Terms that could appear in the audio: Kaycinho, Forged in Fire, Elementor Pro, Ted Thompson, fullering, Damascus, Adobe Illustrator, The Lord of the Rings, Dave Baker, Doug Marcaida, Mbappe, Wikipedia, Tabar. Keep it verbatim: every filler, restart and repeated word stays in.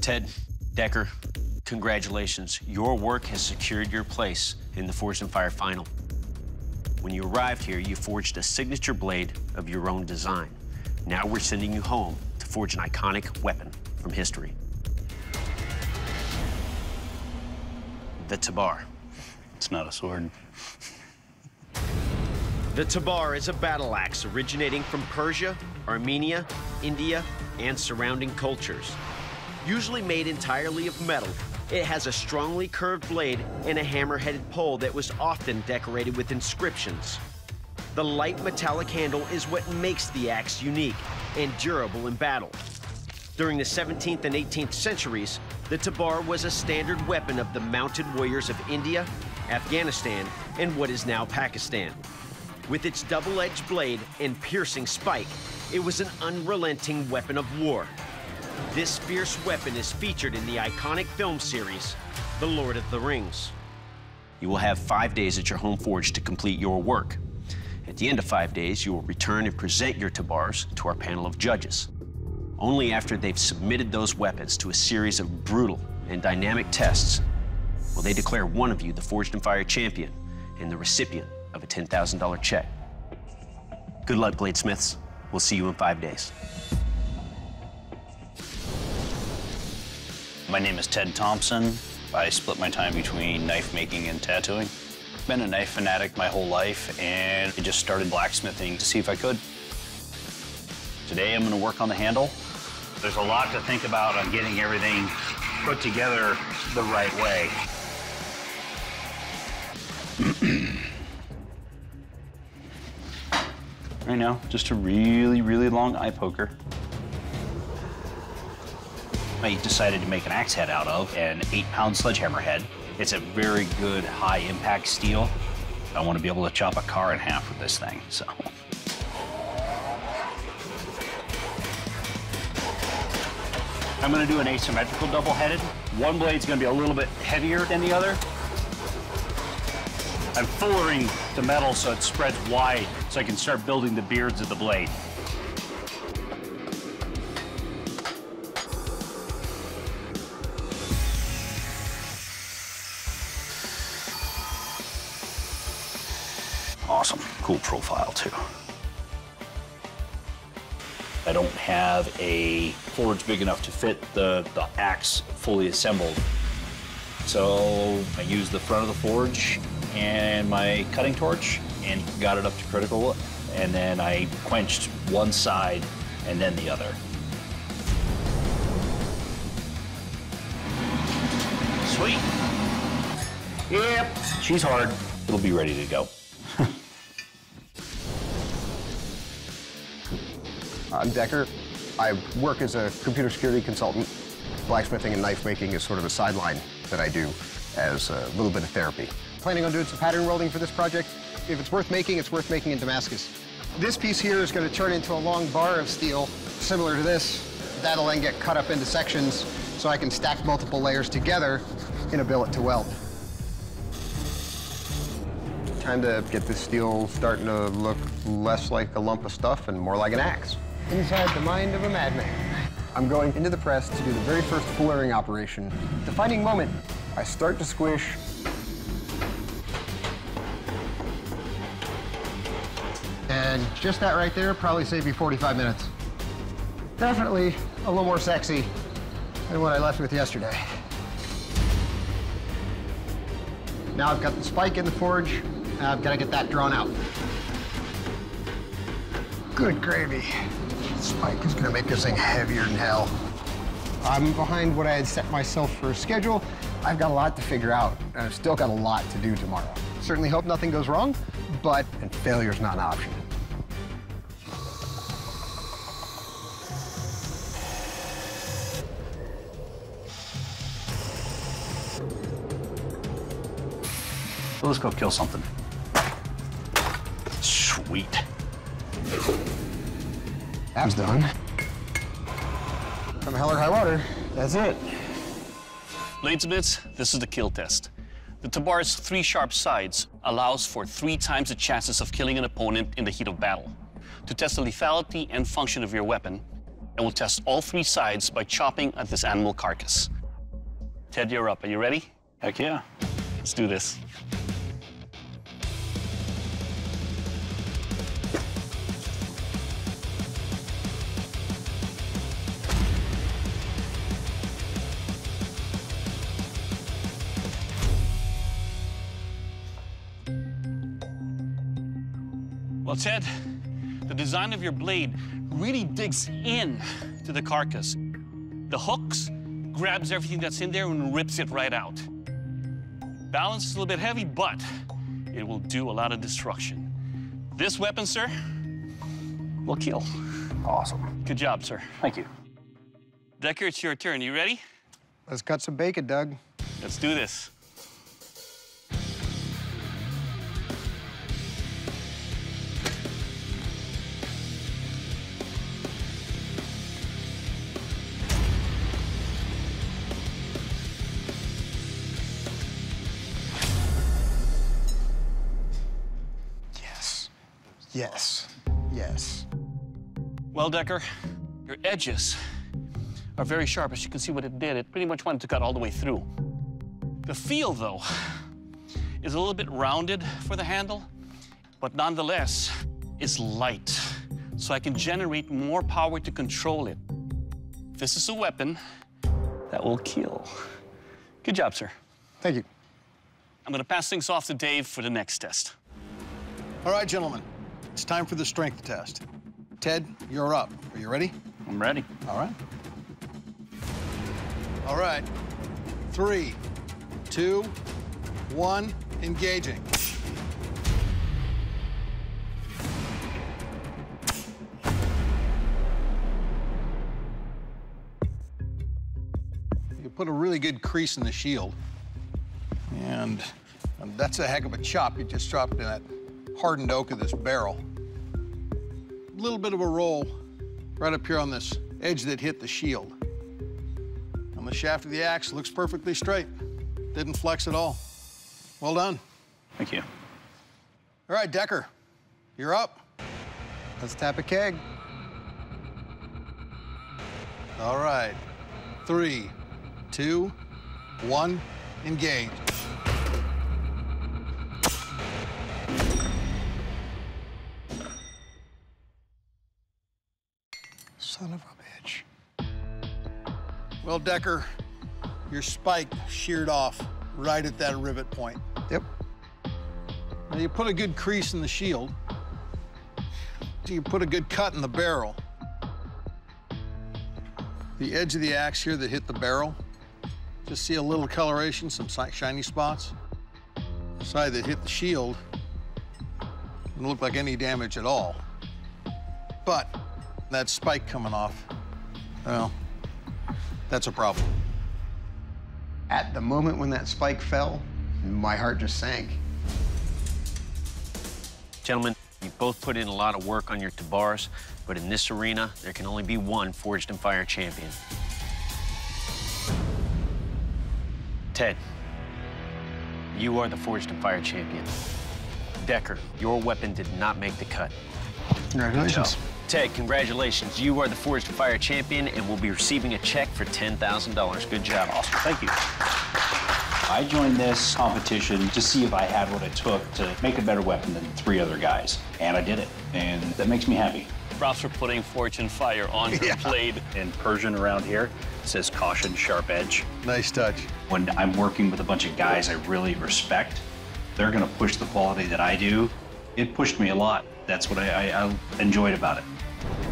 Ted, Decker, congratulations. Your work has secured your place in the Forged in Fire final. When you arrived here, you forged a signature blade of your own design. Now we're sending you home to forge an iconic weapon from history. The Tabar. It's not a sword. The Tabar is a battle axe originating from Persia, Armenia, India, and surrounding cultures. Usually made entirely of metal, it has a strongly curved blade and a hammer-headed pole that was often decorated with inscriptions. The light metallic handle is what makes the axe unique and durable in battle. During the seventeenth and eighteenth centuries, the Tabar was a standard weapon of the mounted warriors of India, Afghanistan, and what is now Pakistan. With its double-edged blade and piercing spike, it was an unrelenting weapon of war. This fierce weapon is featured in the iconic film series, The Lord of the Rings. You will have five days at your home forge to complete your work. At the end of five days, you will return and present your Tabars to our panel of judges. Only after they've submitted those weapons to a series of brutal and dynamic tests will they declare one of you the Forged in Fire champion and the recipient of a ten thousand dollar check. Good luck, bladesmiths. We'll see you in five days. My name is Ted Thompson. I split my time between knife making and tattooing. Been a knife fanatic my whole life, and I just started blacksmithing to see if I could. Today I'm gonna work on the handle. There's a lot to think about on getting everything put together the right way. Right now, just a really, really long eye poker. I decided to make an axe head out of an eight pound sledgehammer head. It's a very good high-impact steel. I want to be able to chop a car in half with this thing, so. I'm going to do an asymmetrical double-headed. One blade's going to be a little bit heavier than the other. I'm fullering the metal so it spreads wide so I can start building the beards of the blade. Awesome, cool profile too. I don't have a forge big enough to fit the, the axe fully assembled. So I used the front of the forge and my cutting torch and got it up to critical, and then I quenched one side and then the other. Sweet. Yep, she's hard. It'll be ready to go. I'm Decker. I work as a computer security consultant. Blacksmithing and knife making is sort of a sideline that I do as a little bit of therapy. Planning on doing some pattern welding for this project. If it's worth making, it's worth making in Damascus. This piece here is going to turn into a long bar of steel, similar to this. That'll then get cut up into sections so I can stack multiple layers together in a billet to weld. Time to get this steel starting to look less like a lump of stuff and more like an axe. Inside the mind of a madman. I'm going into the press to do the very first fullering operation. Defining moment. I start to squish. And just that right there probably saved me forty-five minutes. Definitely a little more sexy than what I left with yesterday. Now I've got the spike in the forge. I've got to get that drawn out. Good gravy. Spike is going to make this thing heavier than hell. I'm behind what I had set myself for a schedule. I've got a lot to figure out, and I've still got a lot to do tomorrow. Certainly hope nothing goes wrong, but and failure's not an option. So let's go kill something. Sweet. That's done. From hell or high water, that's it. Bladesmiths, this is the kill test. The Tabar's three sharp sides allows for three times the chances of killing an opponent in the heat of battle. To test the lethality and function of your weapon, and we'll test all three sides by chopping at this animal carcass. Ted, you're up. Are you ready? Heck yeah. Let's do this. Well, Ted, the design of your blade really digs in to the carcass. The hooks grabs everything that's in there and rips it right out. Balance is a little bit heavy, but it will do a lot of destruction. This weapon, sir, will kill. Awesome. Good job, sir. Thank you. Decker, it's your turn. You ready? Let's cut some bacon, Doug. Let's do this. Yes, yes. Well, Decker, your edges are very sharp. As you can see what it did, it pretty much wanted to cut all the way through. The feel, though, is a little bit rounded for the handle, but nonetheless, it's light, so I can generate more power to control it. This is a weapon that will kill. Good job, sir. Thank you. I'm gonna pass things off to Dave for the next test. All right, gentlemen. It's time for the strength test. Ted, you're up. Are you ready? I'm ready. All right. All right. Three, two, one, engaging. You put a really good crease in the shield. And that's a heck of a chop you just dropped in that hardened oak of this barrel. A little bit of a roll right up here on this edge that hit the shield. And the shaft of the axe looks perfectly straight. Didn't flex at all. Well done. Thank you. All right, Decker, you're up. Let's tap a keg. All right, three, two, one, engage. Son of a bitch. Well, Decker, your spike sheared off right at that rivet point. Yep. Now, you put a good crease in the shield. So you put a good cut in the barrel. The edge of the axe here that hit the barrel, just see a little coloration, some shiny spots. The side that hit the shield didn't look like any damage at all. But that spike coming off, well, that's a problem. At the moment when that spike fell, my heart just sank. Gentlemen, you both put in a lot of work on your Tabars, but in this arena, there can only be one Forged in Fire champion. Ted, you are the Forged in Fire champion. Decker, your weapon did not make the cut. Congratulations. Ted, congratulations. You are the Forged in Fire champion and will be receiving a check for ten thousand dollars. Good job. Awesome. Thank you. I joined this competition to see if I had what it took to make a better weapon than three other guys, and I did it, and that makes me happy. Props for putting Forged in Fire on your yeah. blade. In Persian around here, it says caution, sharp edge. Nice touch. When I'm working with a bunch of guys I really respect, they're going to push the quality that I do. It pushed me a lot. That's what I, I, I enjoyed about it.